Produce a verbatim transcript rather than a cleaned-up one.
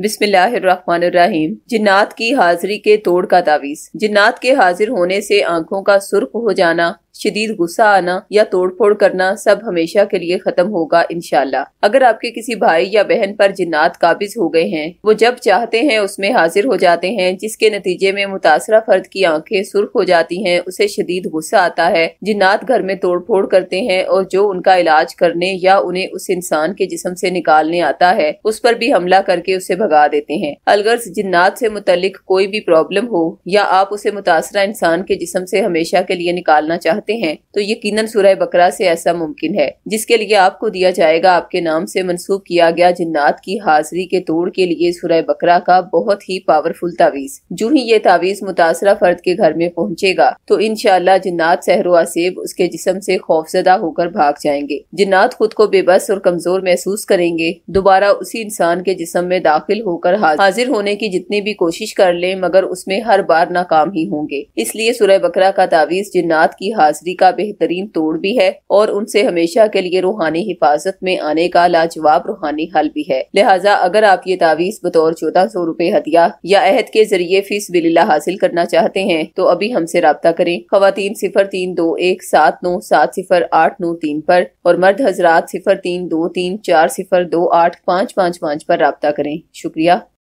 बिस्मिल्लाहिर्रहमानिर्रहीम। जिन्नात की हाजिरी के तोड़ का तावीज़। जिन्नात के हाजिर होने से आंखों का सुर्ख हो जाना, शदीद गुस्सा आना या तोड़ फोड़ करना सब हमेशा के लिए खत्म होगा इंशाल्लाह। अगर आपके किसी भाई या बहन पर जिन्नात काबिज हो गए हैं, वो जब चाहते हैं उसमें हाजिर हो जाते हैं, जिसके नतीजे में मुतासरा फर्द की आंखें सुर्ख हो जाती हैं, उसे शदीद गुस्सा आता है। जिन्नात घर में तोड़ फोड़ करते हैं और जो उनका इलाज करने या उन्हें उस इंसान के जिस्म से निकालने आता है उस पर भी हमला करके उसे भगा देते हैं। अलगर्ज जिन्नात से मुतल्लिक कोई भी प्रॉब्लम हो या आप उसे मुतासरा इंसान के जिस्म से हमेशा के लिए निकालना चाहते हैं तो यकीनन सूरह बकरा से ऐसा मुमकिन है, जिसके लिए आपको दिया जाएगा आपके नाम से मंसूब किया गया जिन्नात की हाजिरी के तोड़ के लिए सूरह बकरा का बहुत ही पावरफुल तावीज़। जो ही ये तावीज़ मुतासरा फर्द के घर में पहुंचेगा तो इंशाल्लाह जिन्नात सहरो आसेब उसके जिस्म से खौफजदा होकर भाग जाएंगे। जिन्नात खुद को बेबस और कमजोर महसूस करेंगे, दोबारा उसी इंसान के जिस्म में दाखिल होकर हाजिर होने की जितनी भी कोशिश कर ले मगर उसमें हर बार नाकाम ही होंगे। इसलिए सूरह बकरा का तावीज़ जिन्नात की हाजिरी का बेहतरीन तोड़ भी है और उनसे हमेशा के लिए रूहानी हिफाजत में आने का लाजवाब रूहानी हल भी है। लिहाजा अगर आप ये तावीज़ बतौर चौदह सौ रूपए हदिया या अहद के जरिए फीसबिल्लाह हासिल करना चाहते हैं तो अभी हमसे रब्ता करें खवातीन सिफर तीन दो एक सात नौ सात सिफर आठ नौ तीन पर और मर्द हजरात सिफर तीन दो तीन चार सिफर दो आठ पाँच पाँच पाँच पर रब्ता करें। शुक्रिया।